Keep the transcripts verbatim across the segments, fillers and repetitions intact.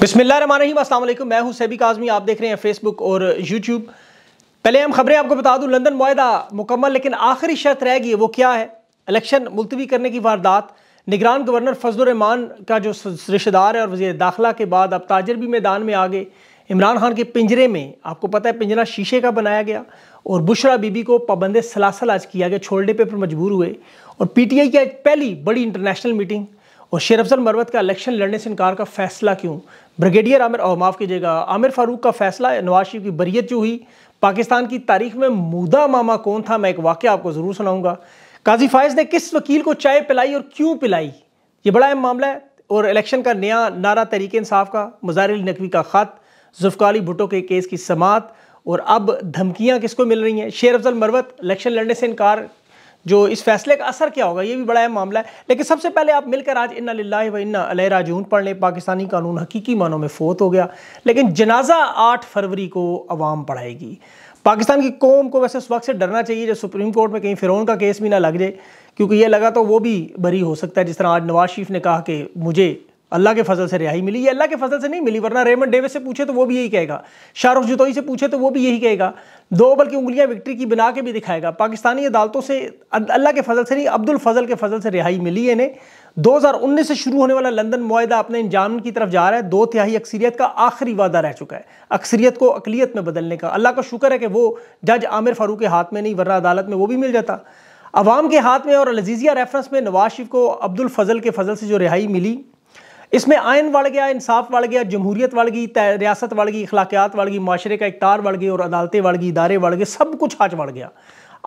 बिस्मिल्लाहिर्रहमानिर्रहीम, अस्सलाम वालेकुम। मैं हूं सैबी काजमी, आप देख रहे हैं फेसबुक और यूट्यूब। पहले हम खबरें आपको बता दूं, लंदन मुआहदा मुकम्मल, लेकिन आखिरी शर्त रह गई है, वो क्या है? इलेक्शन मुलतवी करने की वारदात। निगरान गवर्नर फज़लुर रहमान का जो रिश्तेदार है और वज़ीर दाखिला के बाद अब ताजर भी मैदान में आ गए। इमरान खान के पिंजरे में, आपको पता है पिंजरा शीशे का बनाया गया, और बुशरा बीबी को पाबंद सलासल आज किया गया, छोड़ने पर मजबूर हुए। और पी टी आई की आज पहली बड़ी इंटरनेशनल मीटिंग। और शेर अफजल मरवत का इलेक्शन लड़ने से इनकार का फैसला क्यों? ब्रिगेडियर आमिर और माफ़ कीजिएगा आमिर फारूक का फैसला। नवाज शरीफ की बरियत जो हुई। पाकिस्तान की तारीख में मूदा मामा कौन था? मैं एक वाक़या आपको ज़रूर सुनाऊंगा। काजी फायज ने किस वकील को चाय पिलाई और क्यों पिलाई? ये बड़ा अहम मामला है। और इलेक्शन का नया नारा तरीक़े इसाफ़ का। मुज़ाहिर अली नकवी का ख़त। ज़ुल्फ़िकार अली भुट्टो के केस की समात। और अब धमकियाँ किसको मिल रही हैं? शेर अफजल मरवत, इलेक्शन लड़ने से इनकार, जो इस फैसले का असर क्या होगा, ये भी बड़ा अहम मामला है। लेकिन सबसे पहले आप मिलकर आज इन्ना लिल्लाहि व इन्ना अलैहि राजिऊन पढ़ लें। पाकिस्तानी कानून हकीकी मानों में फ़ौत हो गया, लेकिन जनाजा आठ फरवरी को आवाम पढ़ाएगी। पाकिस्तान की कौम को वैसे उस वक्त से डरना चाहिए जब सुप्रीम कोर्ट में कहीं फ़िरौन का केस भी ना लग जाए, क्योंकि ये लगा तो वो भी बरी हो सकता है। जिस तरह आज नवाज शरीफ ने कहा कि मुझे अल्लाह के फजल से रिहाई मिली, ये अल्लाह के फजल से नहीं मिली, वरना रेमंड डेविस से पूछे तो वो भी यही कहेगा, शाहरुख जतोई से पूछे तो वो भी यही कहेगा। दो बल्कि उंगलियां विक्ट्री की बना के भी दिखाएगा। पाकिस्तानी अदालतों से अल्लाह के फजल से नहीं, अब्दुल फजल के फजल से रिहाई मिली है इन्हें। दो हज़ार उन्नीस से शुरू होने वाला लंदन मुआहदा अपने इंजाम की तरफ जा रहा है। दो तिहाई अक्सरियत का आखिरी वादा रह चुका है, अक्सरियत को अकलियत में बदलने का। अल्लाह का शुक्र है कि वो जज आमिर फारूक के हाथ में नहीं, वरना अदालत में वो भी मिल जाता। अवाम के हाथ में। और अलजीजिया रेफरेंस में नवाज शरीफ को अब्दुल फजल के फजल से जो रिहाई मिली, इसमें आयन बढ़ गया, इंसाफ बढ़ गया, जमहूरियत बढ़ गई, रियासत बढ़ गई, अखलाकियात बढ़ गई, माशरे का इकतार बढ़ गई, और अदालतें बढ़ गई, इदारे बढ़ गए, सब कुछ आज बढ़ गया।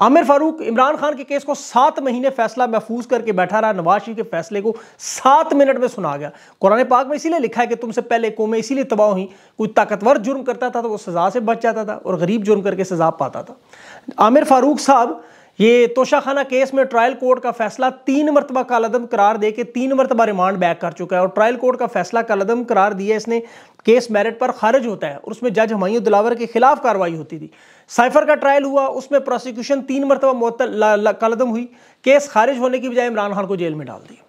आमिर फारूक इमरान खान के केस को सात महीने फैसला महफूज करके बैठा रहा। नवाज शरीफ के फैसले को सात मिनट में सुना गया। कुरान पाक में इसीलिए लिखा है कि तुमसे पहले कौमें इसीलिए तबाह हुई, कोई ताकतवर जुर्म करता था तो वो सज़ा से बच जाता था और गरीब जुर्म करके सज़ा पाता था। आमिर फारूक साहब, ये तोशाखाना केस में ट्रायल कोर्ट का फैसला तीन मरतबा कालअदम करार दे के तीन मरतबा रिमांड बैक कर चुका है, और ट्रायल कोर्ट का फैसला कालअदम करार दिया इसने। केस मेरिट पर खारिज होता है और उसमें जज हमायूं दिलावर के खिलाफ कार्रवाई होती थी। साइफर का ट्रायल हुआ, उसमें प्रोसिक्यूशन तीन मरतबा मुअत्तल कालअदम हुई। केस खारिज होने की बजाय इमरान खान को जेल में डाल दिया।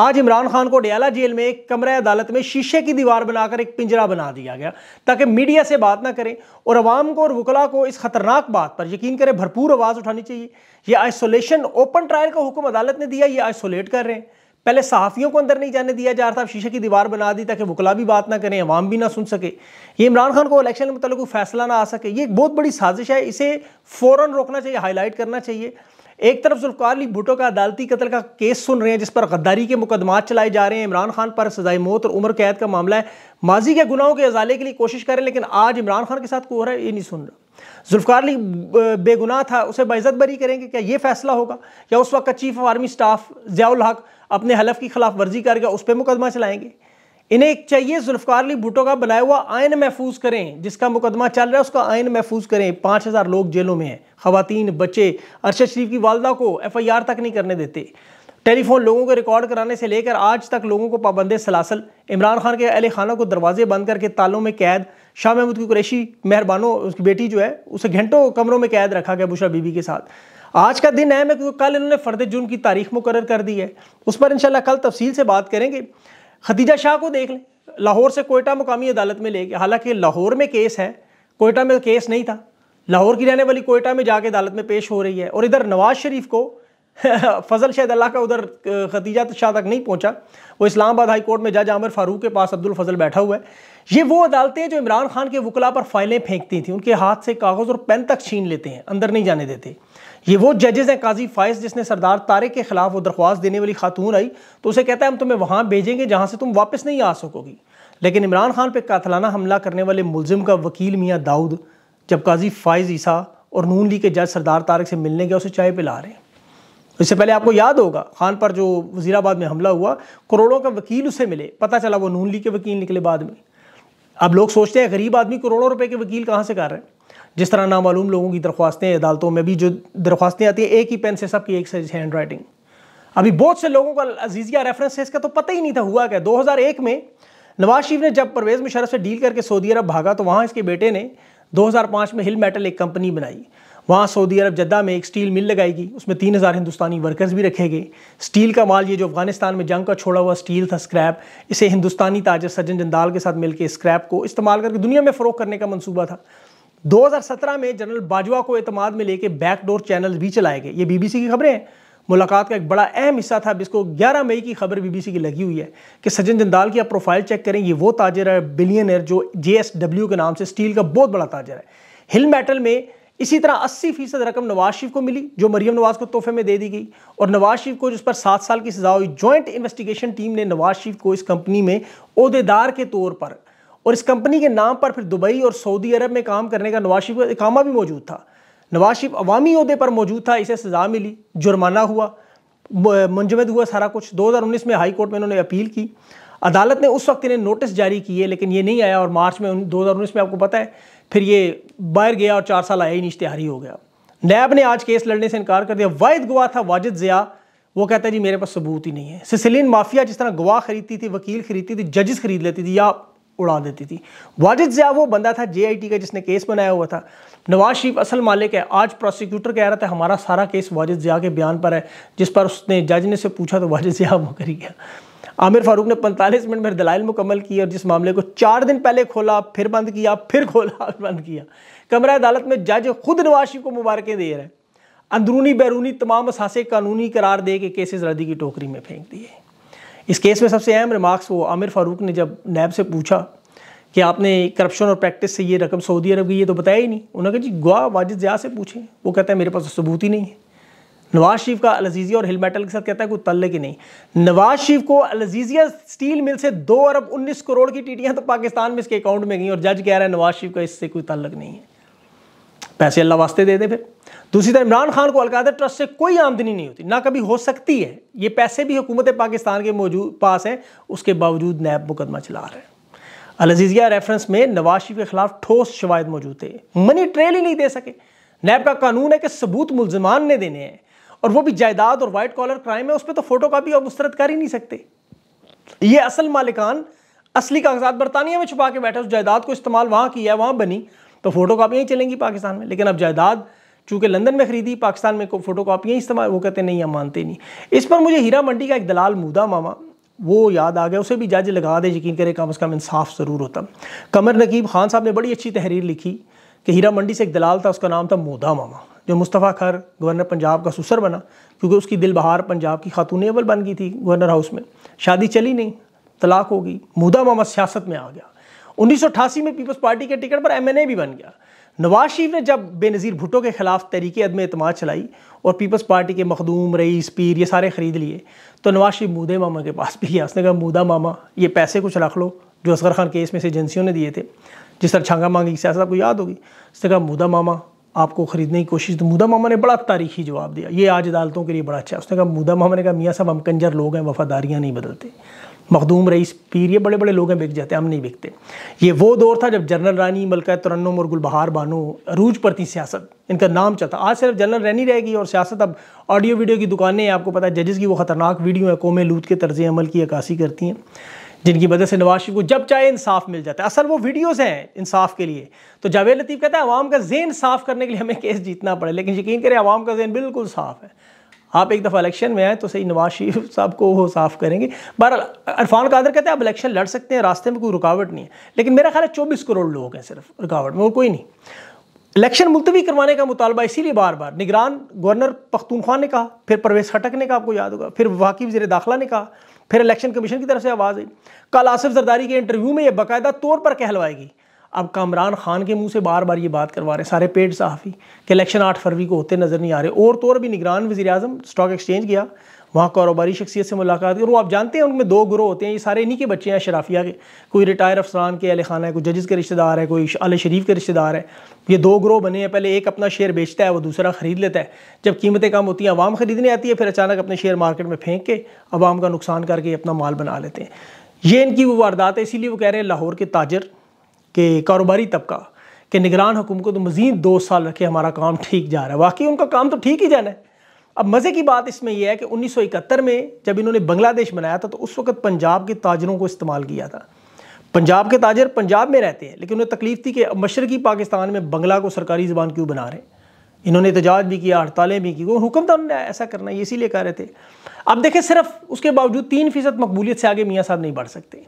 आज इमरान खान को डियाला जेल में एक कमरा अदालत में शीशे की दीवार बनाकर एक पिंजरा बना दिया गया, ताकि मीडिया से बात ना करें। और आवाम को और वकला को इस खतरनाक बात पर यकीन करें, भरपूर आवाज़ उठानी चाहिए। ये आइसोलेशन, ओपन ट्रायल का हुक्म अदालत ने दिया, ये आइसोलेट कर रहे हैं। पहले सहाफ़ियों को अंदर नहीं जाने दिया जा रहा था, अब शीशे की दीवार बना दी ताकि वकला भी बात ना करें, आवाम भी ना सुन सके, ये इमरान खान को इलेक्शन के मतलब फैसला ना आ सके। ये एक बहुत बड़ी साजिश है, इसे फ़ौरन रोकना चाहिए, हाईलाइट करना चाहिए। एक तरफ ज़ुल्फ़िकार अली भुट्टो का अदालती कत्ल का केस सुन रहे हैं, जिस पर गद्दारी के मुकदमात चलाए जा रहे हैं। इमरान खान पर सजाए मौत और उम्र कैद का मामला है। माजी के गुनाहों के अजाले के लिए कोशिश करें, लेकिन आज इमरान खान के साथ को हो रहा है ये नहीं सुन रहा। ज़ुल्फ़िकार अली बेगुनाह था, उसे बेइज्जत बरी करेंगे, क्या ये फैसला होगा? या उस वक्त का chief of army staff Ziaul Haq अपने हलफ की खिलाफ वर्जी करके उस पर मुकदमा चलाएंगे? इन्हें चाहिए ज़ुल्फ़िकार अली भुट्टो का बनाया हुआ आयन महफूज करें, जिसका मुकदमा चल रहा है उसका आयन महफूज करें। पाँच हज़ार लोग जेलों में हैं, ख़वातीन, बच्चे। अरशद शरीफ की वालदा को एफ आई आर तक नहीं करने देते। टेलीफोन लोगों को रिकॉर्ड कराने से लेकर आज तक लोगों को पाबंद सलासल। इमरान खान के अहल खाना को दरवाजे बंद करके तालों में कैद। शाह महमूद कुरैशी, मेहर बानो, उसकी बेटी जो है, उसे घंटों कमरों में कैद रखा गया बुशरा बीबी के साथ। आज का दिन है मैं, क्योंकि कल इन्होंने फ़र्द जुर्म की तारीख मुकर्रर कर दी है, उस पर इंशाल्लाह कल तफसील से बात करेंगे। खदीजा शाह को देख लें, लाहौर से कोयटा मुकामी अदालत में ले गए। हालांकि लाहौर में केस है, कोयटा में केस नहीं था। लाहौर की रहने वाली कोयटा में जाके अदालत में पेश हो रही है। और इधर नवाज शरीफ को फजल शायद अल्लाह का, उधर खदीजा शाह तक नहीं पहुंचा। वो इस्लामाबाद हाई कोर्ट में जज आमिर फारूक के पास अब्दुल फजल बैठा हुआ है। ये वो अदालतें जो इमरान खान के वकला पर फाइलें फेंकती थी, उनके हाथ से कागज़ और पेन तक छीन लेते हैं, अंदर नहीं जाने देते। ये वो जजेस हैं, काजी फायज जिसने सरदार तारिक के खिलाफ, वो दरख्वास्त देने वाली खातून आई तो उसे कहता है हम तुम्हें वहाँ भेजेंगे जहाँ से तुम वापस नहीं आ सकोगी। लेकिन इमरान खान पर कातलाना हमला करने वाले मुलजिम का वकील मियाँ दाऊद जब काजी फायज ईसा और नून लीग के जज सरदार तारिक से मिलने गया, उसे चाय पिला रहे हैं। इससे पहले आपको याद होगा खान पर जो वज़ीराबाद में हमला हुआ, करोड़ों का वकील उसे मिले, पता चला वो नून लीग के वकील निकले बाद में। अब लोग सोचते हैं गरीब आदमी करोड़ों रुपए के वकील कहाँ से कर रहे हैं। जिस तरह नामालूम लोगों की दरख्वास्तें अदालतों में भी जो दरख्वास्तें आती है, एक ही पेन से, सबकी एक से हैंड राइटिंग। अभी बहुत से लोगों का अलजीजिया रेफरेंस है, इसका तो पता ही नहीं था हुआ क्या। दो हज़ार एक में नवाज शरीफ ने जब परवेज़ मुशरफ से डील करके सऊदी अरब भागा, तो वहाँ इसके बेटे ने दो हज़ार पाँच में हिल मेटल एक कंपनी बनाई। वहाँ सऊदी अरब जद्दा में एक स्टील मिल लगाएगी, उसमें तीन हज़ार हिंदुस्तानी वर्कर्स भी रखे गए। स्टील का माल, ये जो अफगानिस्तान में जंग का छोड़ा हुआ स्टील था, स्क्रैप, इसे हिंदुस्तानी ताजर सज्जन जिंदल के साथ मिलकर स्क्रैप को इस्तेमाल करके दुनिया में फ़रोख करने का मनसूबा था। दो हज़ार सत्रह में जनरल बाजवा को एतमाद में लेके बैकडोर चैनल भी चलाए गए। ये बीबीसी की खबरें हैं। मुलाकात का एक बड़ा अहम हिस्सा था बिस्को। ग्यारह मई की खबर बीबीसी की लगी हुई है कि सज्जन जिंदल की आप प्रोफाइल चेक करें, ये वो ताजर है, बिलियनर, जो जेएसडब्ल्यू के नाम से स्टील का बहुत बड़ा ताजर है। हिल मेटल में इसी तरह अस्सी फीसद रकम नवाज शरीफ को मिली जो मरियम नवाज को तोहफे में दे दी गई, और नवाज शरीफ को जिस पर सात साल की सजा हुई। जॉइंट इन्वेस्टिगेशन टीम ने नवाज शरीफ को इस कंपनी में ओहदेदार के तौर पर और इस कंपनी के नाम पर फिर दुबई और सऊदी अरब में काम करने का नवाज शरीफ का इकामा भी मौजूद था। नवाज शरीफ अवामी ओहदे पर मौजूद था, इसे सज़ा मिली, जुर्माना हुआ, मुंजमद हुआ सारा कुछ। दो हज़ार उन्नीस में हाई कोर्ट में इन्होंने अपील की, अदालत ने उस वक्त इन्हें नोटिस जारी किए लेकिन ये नहीं आया, और मार्च में दो हज़ार उन्नीस में आपको पता है फिर ये बाहर गया और चार साल आया ही नहीं, इश्तिहारी हो गया। नैब ने आज केस लड़ने से इनकार कर दिया। वाहिद गवाह था वाजिद ज़िया, वो कहता है जी मेरे पास सबूत ही नहीं है। सिसिलियन माफिया जिस तरह गवाह खरीदती थी, वकील खरीदती थी, जजेस खरीद लेती थी या उड़ा देती थी। वाजिद ज़िया वो बंदा था जे आई टी का जिसने केस बनाया हुआ था। नवाज शरीफ असल मालिक है। आज प्रोसिक्यूटर कह रहा था हमारा सारा केस वाजिद ज़िया के बयान पर है, जिस पर उसने जज ने से पूछा तो वाजिद ज़िया मुकर ही गया। आमिर फारूक ने पैंतालीस मिनट में दलाइल मुकम्मल किए और जिस मामले को चार दिन पहले खोला फिर बंद किया फिर खोला बंद किया। कमरा अदालत में जज खुद नवाज शरीफ को मुबारकें दे रहे हैं। अंदरूनी बैरूनी तमाम असासे कानूनी करार दे के केसेस रद्दी की टोकरी में फेंक दिए। इस केस में सबसे अहम रिमार्क्स वो आमिर फारूक ने जब नैब से पूछा कि आपने करप्शन और प्रैक्टिस से ये रकम सऊदी अरब की ये तो बताया ही नहीं, उन्होंने कहा जी गवाह वाजिद ज़िया से पूछें, वो कहता है मेरे पास सबूत ही नहीं है। नवाज शरीफ का अलजीजिया और हिल मेटल के साथ कहता है कोई तल्लक ही नहीं। नवाज शरीफ को अलजीजिया स्टील मिल से दो अरब उन्नीस करोड़ की टीटियाँ तो पाकिस्तान में इसके अकाउंट में गई और जज कह रहा है नवाज शरीफ का इससे कोई तल्लक नहीं है। पैसे अल्लाह वास्ते दे दे। फिर दूसरी तरफ इमरान खान को अलकायदा ट्रस्ट से कोई आमदनी नहीं होती, ना कभी हो सकती है। ये पैसे भी हुकूमत पाकिस्तान के मौजूद पास हैं, उसके बावजूद नैब मुकदमा चला रहे हैं। अलजीजिया रेफरेंस में नवाज शरीफ के खिलाफ ठोस शवाहिद मौजूद थे, मनी ट्रेल ही नहीं दे सके। नैब का कानून है कि सबूत मुलजमान ने देने हैं, और वो भी जायदाद और वाइट कॉलर क्राइम है, उस पर तो फोटो कापी और मुस्तरद कर ही नहीं सकते। ये असल मालिकान असली कागजात बरतानिया में छुपा के बैठे, उस जायदाद को इस्तेमाल वहाँ किया, वहाँ बनी तो फोटो कापियाँ ही चलेंगी पाकिस्तान में। लेकिन अब जायदाद चूँकि लंदन में खरीदी, पाकिस्तान में फोटो कापियाँ इस्तेमाल, वो कहते नहीं हम मानते नहीं। इस पर मुझे हीरा मंडी का एक दलाल मूदा मामा वो याद आ गया, उसे भी जज लगा दे, यकीन करे कम अज़ कम इंसाफ ज़रूर होता। कमर नकीब खान साहब ने बड़ी अच्छी तहरीर लिखी कि हीरा मंडी से एक दलाल था, उसका नाम था मूदा मामा, जो मुस्तफ़ा खर गवर्नर पंजाब का सुसर बना क्योंकि उसकी दिल बहार पंजाब की खातून अवल बन गई थी गवर्नर हाउस में। शादी चली नहीं, तलाक हो गई, मूदा मामा सियासत में आ गया। उन्नीस सौ अठासी में पीपल्स पार्टी के टिकट पर एम एन ए भी बन गया। नवाज शरीफ ने जब बेनज़ीर भुट्टो के खिलाफ तरीक़े अदम एतमाद चलाई और पीपल्स पार्टी के मखदूम, रईस, पीर ये सारे ख़रीद लिए तो नवाज शरीफ मूदा मामा के पास भी गया। उसने कहा मूदा मामा ये पैसे कुछ रख लो जो असगर खान केस में से एजेंसियों ने दिए थे, जिस तरह छांगा मांगी सियासत आपको याद होगी। उसने कहा मूदा मामा आपको ख़रीदने की कोशिश, तो मूदा मामा ने बड़ा तारीखी जवाब दिया, ये आज अदालतों के लिए बड़ा अच्छा है। उसने कहा मूदा मामा ने कहा मियाँ साहब हम कंजर लोग हैं, वफादारियाँ नहीं बदलते, मखदूम, रईस, पीर ये बड़े बड़े लोग हैं, बिक जाते हैं, हम नहीं बिकते। ये वो दौर था जब जनरल रानी, मलका तरन्नुम और गुलबहार बानो अरूज पर थी सियासत, इनका नाम चलता। आज सिर्फ जनरल रानी रहेगी और सियासत अब ऑडियो वीडियो की दुकानें, आपको पता है जजेस की वो ख़तरनाक वीडियो है, कौम लूत के तर्ज अमल की अक्सी करती हैं, जिनकी वजह से नवाज शरीफ को जब चाहे इंसाफ मिल जाता है। असल वो वीडियोस हैं इंसाफ के लिए। तो जावेद लतीफ़ कहता है आवाम का ज़हन साफ़ करने के लिए हमें केस जीतना पड़े, लेकिन यकीन करें आवाम का ज़हन बिल्कुल साफ़ है। आप एक दफ़ा इलेक्शन में आए तो सही, नवाज शरीफ साहब को वो साफ़ करेंगे। बहरहाल इरफान कादर कहते हैं आप इलेक्शन लड़ सकते हैं, रास्ते में कोई रुकावट नहीं है, लेकिन मेरा ख्याल है चौबीस करोड़ लोग हैं सिर्फ रुकावट में, और कोई नहीं। इलेक्शन मुलतवी करवाने का मुतालबा इसीलिए बार बार निगरान गवर्नर पख्तूनख्वा ने कहा, फिर परवेज़ खटक ने कहा, आपको याद होगा, फिर वाकई वज़ीर दाखिला ने कहा, फिर इलेक्शन कमीशन की तरफ से आवाज़ आई। कल आसिफ जरदारी के इंटरव्यू में ये बाकायदा तौर पर कहलवाएगी। अब कामरान खान के मुंह से बार बार ये बात करवा रहे सारे पेड सहाफ़ी कि इलेक्शन आठ फरवरी को होते नज़र नहीं आ रहे। और तौर भी निगरान वज़ीर आज़म स्टॉक एक्सचेंज गया, वहाँ कारोबारी शख्सियत से मुलाकात की, और वो आप जानते हैं उनमें दो ग्रोह होते हैं, ये सारे इन्हीं के बच्चे हैं शराफिया के, कोई रिटायर अफसरान के अहल खाना है, कोई जजेस के रिश्तेदार है, कोई आले शरीफ के रिश्तेदार है। ये दो ग्रोह बने हैं, पहले एक अपना शेयर बेचता है वो दूसरा ख़रीद लेता है, जब कीमतें कम होती हैं आवाम ख़रीदने आती है, फिर अचानक अपने शेयर मार्केट में फेंक के आवाम का नुकसान करके अपना माल बना लेते हैं। ये इनकी वो वारदात है। इसीलिए वो कह रहे हैं लाहौर के ताजर के कारोबारी तबका के निगरान हुकूमत को तो मज़ीद दो साल रखे, हमारा काम ठीक जा रहा है। वाकई उनका काम तो ठीक ही जाना है। अब मज़े की बात इसमें यह है कि उन्नीस सौ इकहत्तर में जब इन्होंने बांग्लादेश बनाया था तो उस वक्त पंजाब के ताजरों को इस्तेमाल किया था। पंजाब के ताजर पंजाब में रहते हैं, लेकिन उन्हें तकलीफ थी कि मशरक़ी पाकिस्तान में बंगला को सरकारी ज़बान क्यों बना रहे हैं। इन्होंने एहतजाज भी किया, हड़तालें भी की, वो हुक्म था उन्होंने ऐसा करना, ये इसीलिए कह रहे थे। अब देखें सिर्फ उसके बावजूद तीन फीसद मकबूलियत से आगे मियाँ साहब नहीं बढ़ सकते।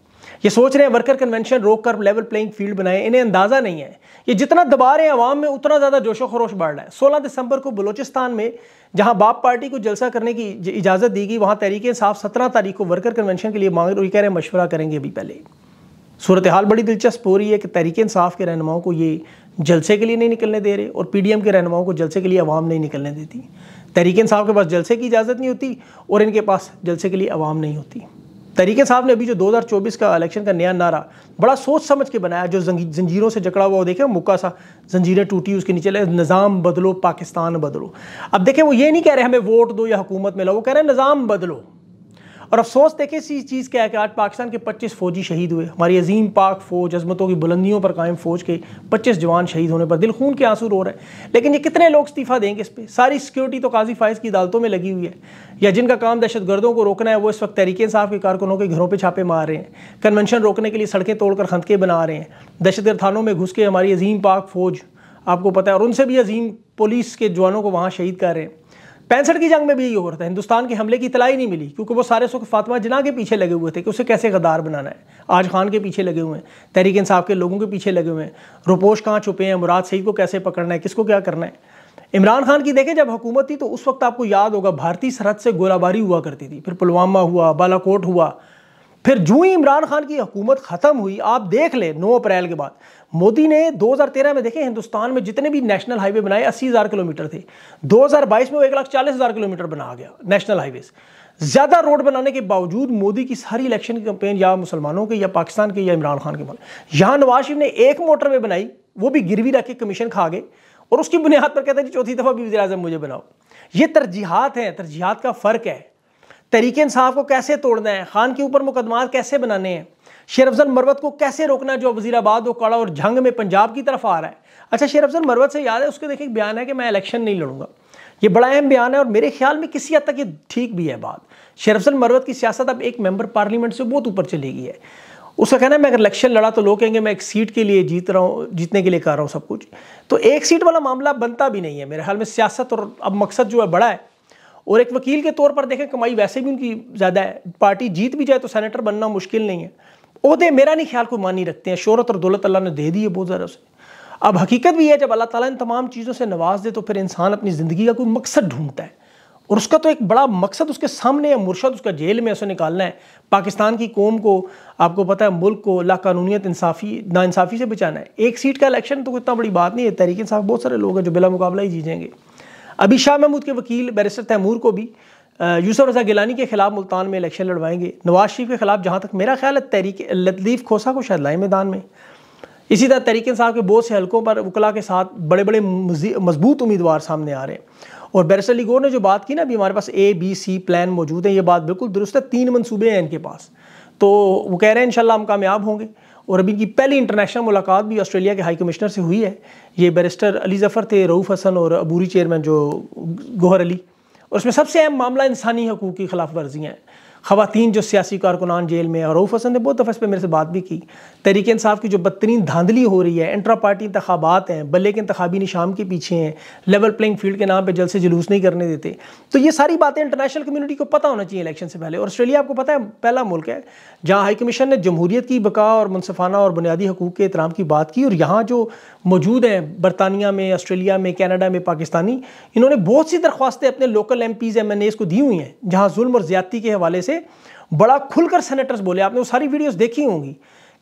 ये सोच रहे हैं वर्कर कन्वेंशन रोक कर लेवल प्लेइंग फील्ड बनाए, इन्हें अंदाज़ा नहीं है ये जितना दबा रहे हैं आवाम में उतना ज़्यादा जोशो खरोश बढ़ रहा है। सोलह दिसंबर को बलोचिस्तान में जहाँ बाप पार्टी को जलसा करने की इजाज़त दी गई, वहाँ तरीक़े इसाफ़ सत्रह तारीख को वर्कर कन्वेंशन के लिए मांग रहे, कह रहे हैं मशवरा करेंगे। अभी पहले सूरत हाल बड़ी दिलचस्प हो रही है कि तरीक़े इंसाफ़ के रहनुमाओं को ये जलसे के लिए नहीं निकलने दे रहे और पीडीएम के रहनुमाओं को जलसे के लिए आवाम नहीं निकलने देती। तरीक़े इंसाफ़ के पास जलसे की इजाज़त नहीं होती और इनके पास जलसे के लिए आवाम नहीं होती। तरीक़े इंसाफ़ ने अभी जो दो हज़ार चौबीस का इलेक्शन का नया नारा बड़ा सोच समझ के बनाया, जो जंजीरों से जकड़ा हुआ, वो देखें मुक्का सा जंजीरें टूटी उसके नीचे लगे निज़ाम बदलो पाकिस्तान बदलो। अब देखें वो ये नहीं कह रहे हमें वोट दो या हुकूमत में लाओ, वो कह रहे हैं निज़ाम बदलो। और अफसोस देखें इसी चीज़ क्या है कि आज पाकिस्तान के पच्चीस फ़ौजी शहीद हुए, हमारी अजीम पाक फ़ौज अजमतों की बुलंदियों पर कायम फ़ौज के पच्चीस जवान शहीद होने पर दिल खून के आंसू रो रहे हैं। लेकिन ये कितने लोग इस्तीफ़ा देंगे इस पर? सारी सिक्योरिटी तो काजी फायज की अदालतों में लगी हुई है, या जिनका काम दहशत गर्दों को रोकना है वो इस वक्त तरीक़े इंसाफ़ के कारकुनों के घरों पर छापे मार रहे हैं, कन्वेंशन रोकने के लिए सड़कें तोड़कर खंदकें बना रहे हैं, दहशतगर्द थानों में घुस के हमारी अजीम पाक फ़ौज आपको पता है और उनसे भी अजीम पुलिस के जवानों को वहाँ शहीद कर रहे हैं। पैंसठ की जंग में भी यही हो रहा था, हिंदुस्तान के हमले की इतला ही नहीं मिली क्योंकि वो सारे सुख फातिमा जिना के पीछे लगे हुए थे कि उसे कैसे गद्दार बनाना है। आज खान के पीछे लगे हुए हैं, तहरीक इंसाफ के लोगों के पीछे लगे हुए हैं, रुपोश कहाँ छुपे हैं, मुराद सईद को कैसे पकड़ना है, किसको क्या करना है। इमरान खान की देखें जब हुकूमत थी तो उस वक्त आपको याद होगा भारतीय सरहद से गोलाबारी हुआ करती थी, फिर पुलवामा हुआ, बालाकोट हुआ, फिर जूँ ही इमरान खान की हुकूमत ख़त्म हुई आप देख ले नौ अप्रैल के बाद मोदी ने दो हज़ार तेरह में देखे हिंदुस्तान में जितने भी नेशनल हाईवे बनाए अस्सी हज़ार किलोमीटर थे, दो हज़ार बाईस में वो एक लाख चालीस हज़ार किलोमीटर बना गया नेशनल हाईवे। ज़्यादा रोड बनाने के बावजूद मोदी की सारी इलेक्शन की कंपेन या मुसलमानों के या पाकिस्तान के या इमरान खान के माल। यहाँ नवाज शरीफ ने एक मोटरवे बनाई वो भी गिरवी रख के कमीशन खा गए और उसकी बुनियाद पर कहते हैं कि चौथी दफ़ा भी वज़ीर-ए-आज़म मुझे बनाओ। ये तरजीहात हैं, तरजीहात का फ़र्क है। तरीक़े इंसाफ़ को कैसे तोड़ना है, खान के ऊपर मुकदमा कैसे बनाने हैं, शेर अफजल मरवत को कैसे रोकना है जो वज़ीराबाद उकाड़ा और झंग में पंजाब की तरफ आ रहा है। अच्छा शेर अफजल मरवत से याद है उसके देखिए बयान है कि मैं इलेक्शन नहीं लड़ूंगा, ये बड़ा अहम बयान है और मेरे ख्याल में किसी हद तक ये ठीक भी है बात। शेर अफजल मरवत की सियासत अब एक मेंबर पार्लियामेंट से बहुत ऊपर चली गई है। उसका कहना है मैं अगर इलेक्शन लड़ा तो लोग कहेंगे मैं एक सीट के लिए जीत रहा हूँ, जीतने के लिए कर रहा हूँ सब कुछ, तो एक सीट वाला मामला बनता भी नहीं है मेरे ख्याल में सियासत। और अब मकसद जो है बड़ा है और एक वकील के तौर पर देखें कमाई वैसे भी उनकी ज़्यादा है, पार्टी जीत भी जाए तो सेनेटर बनना मुश्किल नहीं है। ओहदे मेरा नहीं ख्याल कोई मान नहीं रखते हैं, शोहरत और दौलत अल्लाह ने दे दी है बहुत ज़्यादा उसे। अब हकीकत भी है जब अल्लाह ताला इन तमाम चीज़ों से नवाज दे तो फिर इंसान अपनी ज़िंदगी का कोई मकसद ढूंढता है और उसका तो एक बड़ा मकसद उसके सामने है, मुर्शद उसका जेल में उसे निकालना है, पाकिस्तान की कौम को आपको पता है मुल्क को लाकानूनीत इंसाफ़ी नाइंसाफ़ी से बचाना है। एक सीट का इलेक्शन तो इतना बड़ी बात नहीं है, तरीक़े इंसाफ़ बहुत सारे लोग हैं जो बिला मुकाबला ही जीत जाएंगे। अभी शाह महमूद के वकील बैरिस्टर तैमूर को भी यूसुफ रज़ा गिलानी के खिलाफ मुल्तान में इलेक्शन लड़वाएंगे। नवाज शरीफ के खिलाफ जहाँ तक मेरा ख्याल है तहरीक लतीफ़ खोसा को शायद लाए मैदान में। इसी तरह तरीक़े इंसाफ़ के बहुत से हलकों पर वकला के साथ बड़े बड़े मजबूत उम्मीदवार सामने आ रहे हैं। और बैरिस्टर अली गौर ने जो बात की ना अभी हमारे पास ए बी सी प्लान मौजूद है, ये बात बिल्कुल दुरुस्त है, तीन मनसूबे हैं इनके पास, तो वो कह रहे हैं इंशाल्लाह हम कामयाब होंगे। और अभी इनकी पहली इंटरनेशनल मुलाकात भी ऑस्ट्रेलिया के हाई कमिश्नर से हुई है, ये बैरिस्टर अली जफ़र थे, रऊफ़ हसन और अबूरी चेयरमैन जो गौहर अली, और उसमें सबसे अहम मामला इंसानी हकूक़ की खिलाफ वर्जियाँ हैं। ख़वातीन जो सियासी कारकुनान जेल में, और रऊफ़ हसन ने बहुत दफ़ा इस पर मेरे से बात भी की, तरीक़े इंसाफ़ की जो बदतरीन धांधली हो रही है, इंट्रा पार्टी इंतखाबात हैं, बल्ले के इंतखाबी निशान के पीछे हैं, लेवल प्लेइंग फील्ड के नाम पर जलसे जुलूस नहीं करने देते, तो ये सारी बातें इंटरनेशनल कम्युनिटी को पता होना चाहिए इलेक्शन से पहले। और ऑस्ट्रेलिया आपको पता है पहला मुल्क है जहाँ हाई कमीशन ने जमहूरीत की बका और मुनसफाना और बुनियादी हकूक़ के एहतराम की बात की, और यहाँ जो मौजूद हैं बरतानिया में, ऑस्ट्रेलिया में, कनाडा में पाकिस्तानी, इन्होंने बहुत सी दरख्वास्तें अपने local MPs MNAs को दी हुई हैं जहाँ जुल्म और ज़्यादती के हवाले से बड़ा खुलकर सेनेटर्स बोले। आपने वो सारी वीडियोस देखी होंगी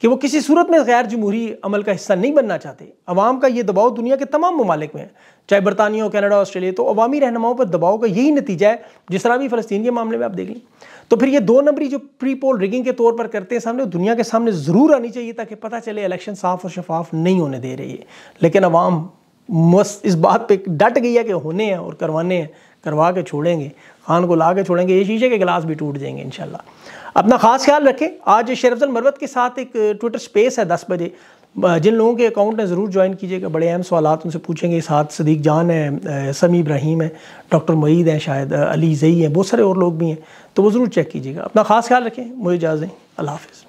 कि वो किसी सूरत में गैर जमहूरी अमल का हिस्सा नहीं बनना चाहते। अवाम का ये दबाव दुनिया के तमाम ममालिक में है, चाहे बरतानिया हो, कनाडा, ऑस्ट्रेलिया, तो अवामी रहनुमाओं पर दबाव का यही नतीजा है जिस तरह भी फ़लस्तीन के मामले में आप देख लें। तो फिर ये दो नंबरी जो प्री पोल रिगिंग के तौर पर करते हैं सामने, दुनिया के सामने ज़रूर आनी चाहिए ताकि पता चले इलेक्शन साफ़ और शफाफ नहीं होने दे रही है। लेकिन अवाम मस्त इस बात पर डट गई है कि होने हैं और करवाने हैं, करवा के छोड़ेंगे, खान को ला के छोड़ेंगे, ये शीशे के गिलास भी टूट जाएंगे इंशाल्लाह। अपना ख़ास ख्याल रखें। आज शेर अफजल मरवत के साथ एक ट्विटर स्पेस है दस बजे, जिन लोगों के अकाउंट हैं ज़रूर ज्वाइन कीजिएगा, बड़े अहम सवालात उनसे पूछेंगे। साथ सदीक जान है, समी इब्राहिम है, डॉक्टर मईद हैं, शायद अली ज़ई हैं, बहुत सारे और लोग भी हैं, तो वो ज़रूर चेक कीजिएगा। अपना ख़ास ख्याल रखें, मुझे इजाज़त दें, अल्लाह हाफ़िज़।